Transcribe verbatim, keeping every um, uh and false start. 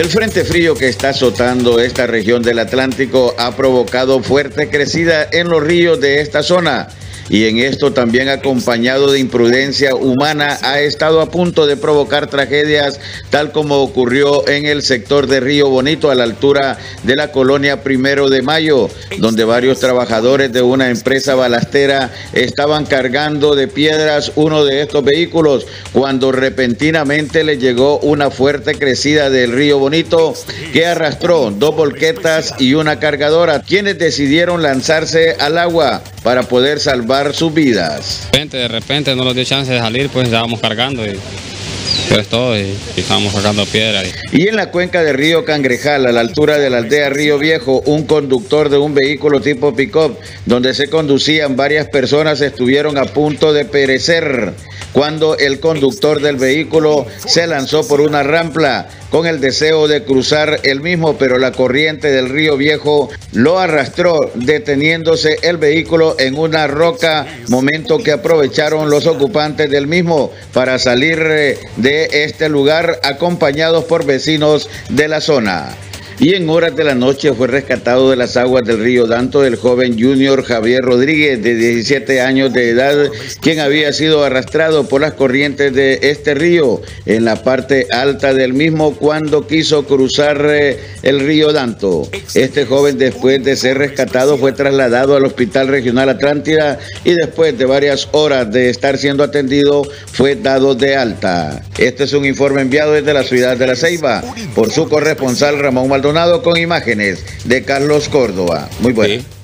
El frente frío que está azotando esta región del Atlántico ha provocado fuerte crecida en los ríos de esta zona, y en esto también, acompañado de imprudencia humana, ha estado a punto de provocar tragedias, tal como ocurrió en el sector de Río Bonito a la altura de la colonia Primero de Mayo, donde varios trabajadores de una empresa balastera estaban cargando de piedras uno de estos vehículos cuando repentinamente les llegó una fuerte crecida del río Bonito que arrastró dos volquetas y una cargadora, quienes decidieron lanzarse al agua para poder salvar sus vidas. De repente, de repente no nos dio chance de salir, pues estábamos cargando y pues todo, y, y estábamos sacando piedras. Y... y en la cuenca de Río Cangrejal, a la altura de la aldea Río Viejo, un conductor de un vehículo tipo pick-up, donde se conducían varias personas, estuvieron a punto de perecer cuando el conductor del vehículo se lanzó por una rampa con el deseo de cruzar el mismo, pero la corriente del Río Viejo lo arrastró, deteniéndose el vehículo en una roca, momento que aprovecharon los ocupantes del mismo para salir de este lugar acompañados por vecinos de la zona. Y en horas de la noche fue rescatado de las aguas del río Danto el joven Junior Javier Rodríguez, de diecisiete años de edad, quien había sido arrastrado por las corrientes de este río en la parte alta del mismo cuando quiso cruzar el río Danto. Este joven, después de ser rescatado, fue trasladado al Hospital Regional Atlántida y después de varias horas de estar siendo atendido, fue dado de alta. Este es un informe enviado desde la ciudad de La Ceiba por su corresponsal Ramón Maldonado, con imágenes de Carlos Córdoba. Muy bueno. Sí.